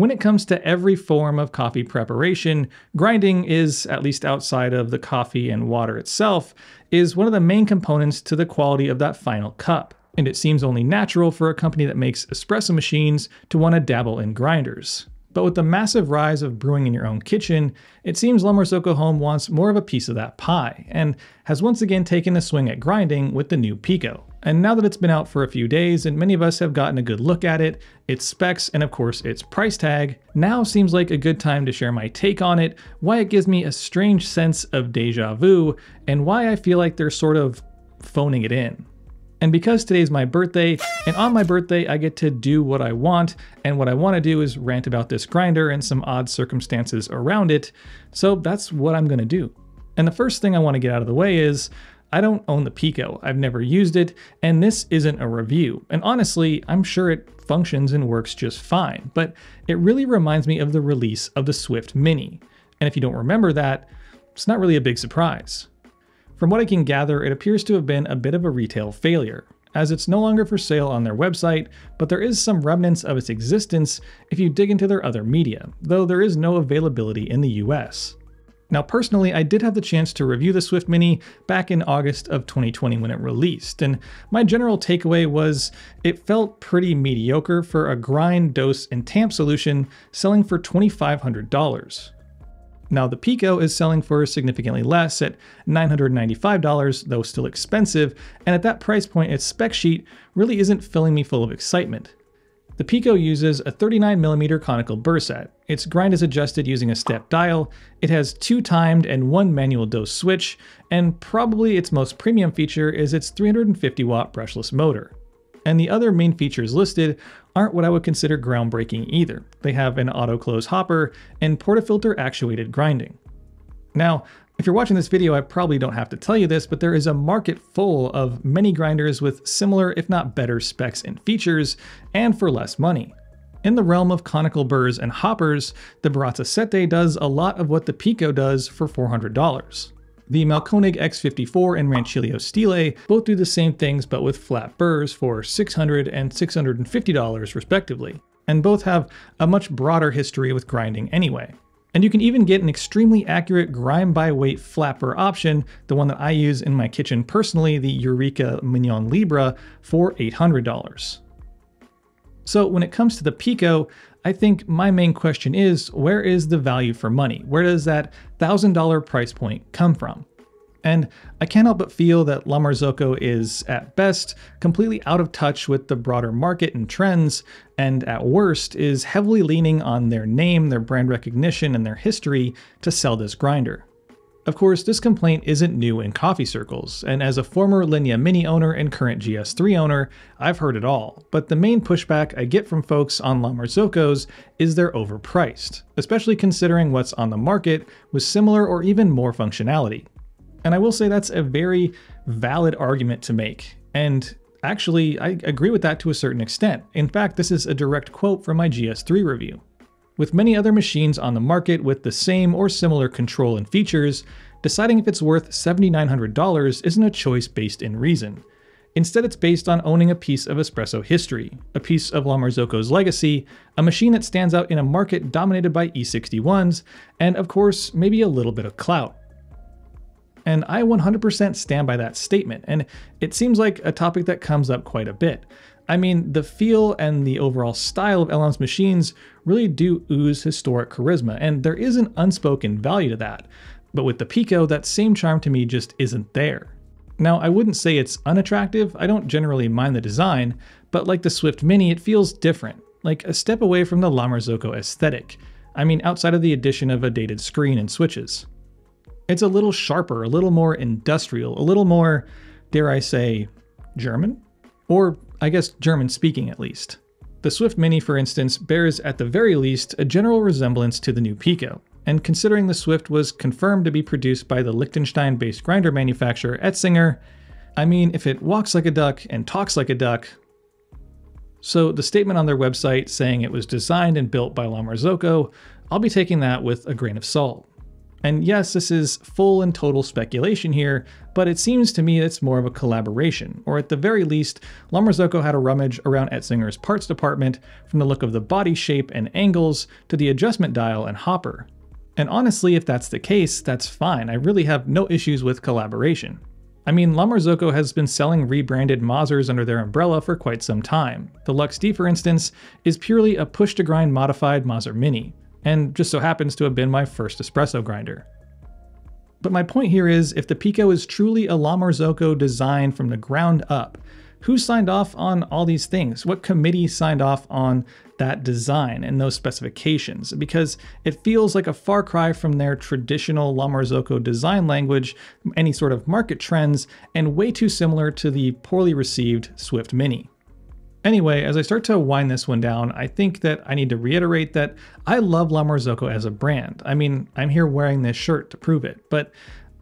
When it comes to every form of coffee preparation, grinding is, at least outside of the coffee and water itself, is one of the main components to the quality of that final cup. And it seems only natural for a company that makes espresso machines to want to dabble in grinders. But with the massive rise of brewing in your own kitchen, it seems La Marzocco Home wants more of a piece of that pie, and has once again taken a swing at grinding with the new Pico. And now that it's been out for a few days and many of us have gotten a good look at it, its specs, and of course its price tag, now seems like a good time to share my take on it, why it gives me a strange sense of deja vu, and why I feel like they're sort of phoning it in. And because today's my birthday, and on my birthday I get to do what I want, and what I want to do is rant about this grinder and some odd circumstances around it, so that's what I'm gonna do. And the first thing I want to get out of the way is, I don't own the Pico, I've never used it, and this isn't a review, and honestly, I'm sure it functions and works just fine, but it really reminds me of the release of the Swift Mini, and if you don't remember that, it's not really a big surprise. From what I can gather, it appears to have been a bit of a retail failure, as it's no longer for sale on their website, but there is some remnants of its existence if you dig into their other media, though there is no availability in the US. Now personally, I did have the chance to review the Swift Mini back in August of 2020 when it released, and my general takeaway was it felt pretty mediocre for a grind, dose, and tamp solution selling for $2,500. Now the Pico is selling for significantly less at $995, though still expensive, and at that price point its spec sheet really isn't filling me full of excitement. The Pico uses a 39mm conical burset, its grind is adjusted using a step dial, it has 2 timed and 1 manual dose switch, and probably its most premium feature is its 350-watt brushless motor. And the other main features listed aren't what I would consider groundbreaking either. They have an auto-close hopper and portafilter actuated grinding. Now, if you're watching this video, I probably don't have to tell you this, but there is a market full of many grinders with similar, if not better, specs and features, and for less money. In the realm of conical burrs and hoppers, the Baratza Sette does a lot of what the Pico does for $400. The Mahlkonig X54 and Rancilio Stile both do the same things but with flat burrs for $600 and $650 respectively, and both have a much broader history with grinding anyway. And you can even get an extremely accurate grind by weight flat burr option, the one that I use in my kitchen personally, the Eureka Mignon Libra, for $800. So when it comes to the Pico, I think my main question is, where is the value for money? Where does that $1,000 price point come from? And I can't help but feel that La Marzocco is, at best, completely out of touch with the broader market and trends, and at worst is heavily leaning on their name, their brand recognition, and their history to sell this grinder. Of course, this complaint isn't new in coffee circles, and as a former Linea Mini owner and current GS3 owner, I've heard it all, but the main pushback I get from folks on La Marzocco's is they're overpriced, especially considering what's on the market with similar or even more functionality. And I will say that's a very valid argument to make, and actually I agree with that to a certain extent. In fact, this is a direct quote from my GS3 review. With many other machines on the market with the same or similar control and features, deciding if it's worth $7,900 isn't a choice based in reason. Instead, it's based on owning a piece of espresso history, a piece of La Marzocco's legacy, a machine that stands out in a market dominated by E61s, and of course, maybe a little bit of clout. And I 100% stand by that statement, and it seems like a topic that comes up quite a bit. I mean, the feel and the overall style of LM's machines really do ooze historic charisma, and there is an unspoken value to that. But with the Pico, that same charm to me just isn't there. Now, I wouldn't say it's unattractive, I don't generally mind the design, but like the Swift Mini, it feels different, like a step away from the La Marzocco aesthetic. I mean, outside of the addition of a dated screen and switches. It's a little sharper, a little more industrial, a little more, dare I say, German? Or I guess German speaking at least. The Swift Mini, for instance, bears at the very least a general resemblance to the new Pico, and considering the Swift was confirmed to be produced by the Liechtenstein-based grinder manufacturer Etzinger, I mean, if it walks like a duck and talks like a duck. So the statement on their website saying it was designed and built by La Marzocco, I'll be taking that with a grain of salt. And yes, this is full and total speculation here, but it seems to me it's more of a collaboration, or at the very least, La Marzocco had a rummage around Etzinger's parts department, from the look of the body shape and angles to the adjustment dial and hopper. And honestly, if that's the case, that's fine. I really have no issues with collaboration. I mean, La Marzocco has been selling rebranded Mazers under their umbrella for quite some time. The Lux D, for instance, is purely a push-to-grind modified Mazzer Mini, and just so happens to have been my first espresso grinder. But my point here is, if the Pico is truly a La Marzocco design from the ground up, who signed off on all these things? What committee signed off on that design and those specifications? Because it feels like a far cry from their traditional La Marzocco design language, any sort of market trends, and way too similar to the poorly received Swift Mini. Anyway, as I start to wind this one down, I think that I need to reiterate that I love La Marzocco as a brand. I mean, I'm here wearing this shirt to prove it, but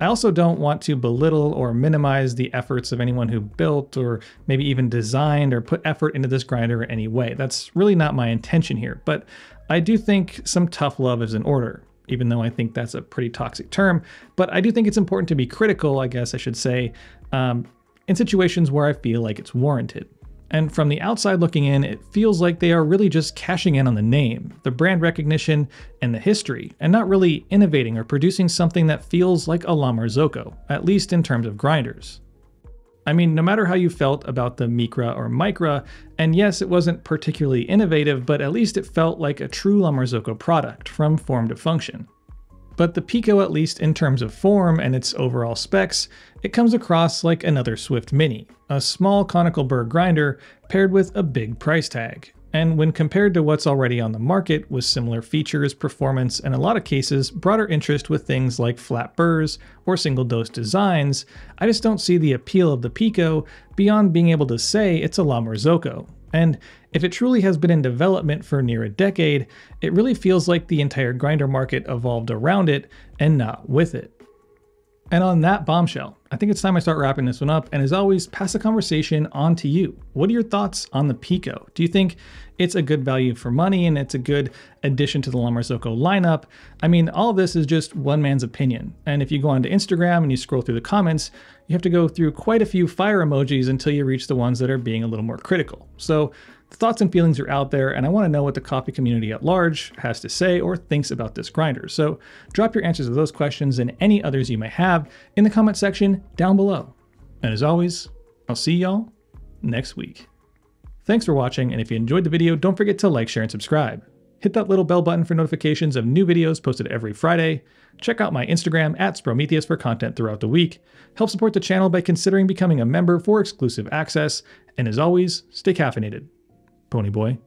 I also don't want to belittle or minimize the efforts of anyone who built or maybe even designed or put effort into this grinder in any way. That's really not my intention here, but I do think some tough love is in order, even though I think that's a pretty toxic term. But I do think it's important to be critical, I guess I should say, in situations where I feel like it's warranted. And from the outside looking in, it feels like they are really just cashing in on the name, the brand recognition, and the history, and not really innovating or producing something that feels like a La Marzocco, at least in terms of grinders. I mean, no matter how you felt about the Micra or Micra, and yes, it wasn't particularly innovative, but at least it felt like a true La Marzocco product from form to function. But the Pico, at least in terms of form and its overall specs, it comes across like another Swift Mini, a small conical burr grinder paired with a big price tag. And when compared to what's already on the market with similar features, performance, and a lot of cases, broader interest with things like flat burrs or single dose designs, I just don't see the appeal of the Pico beyond being able to say it's a La Marzocco. And if it truly has been in development for near a decade, it really feels like the entire grinder market evolved around it and not with it. And on that bombshell, I think it's time I start wrapping this one up, and as always, pass the conversation on to you. What are your thoughts on the Pico? Do you think it's a good value for money and it's a good addition to the La Marzocco lineup? I mean, all of this is just one man's opinion, and if you go onto Instagram and you scroll through the comments, you have to go through quite a few fire emojis until you reach the ones that are being a little more critical. So the thoughts and feelings are out there, and I want to know what the coffee community at large has to say or thinks about this grinder. So drop your answers to those questions and any others you may have in the comment section down below. And as always, I'll see y'all next week. Thanks for watching, and if you enjoyed the video, don't forget to like, share, and subscribe. Hit that little bell button for notifications of new videos posted every Friday. Check out my Instagram @Sprometheus for content throughout the week. Help support the channel by considering becoming a member for exclusive access. And as always, stay caffeinated, Pony Boy.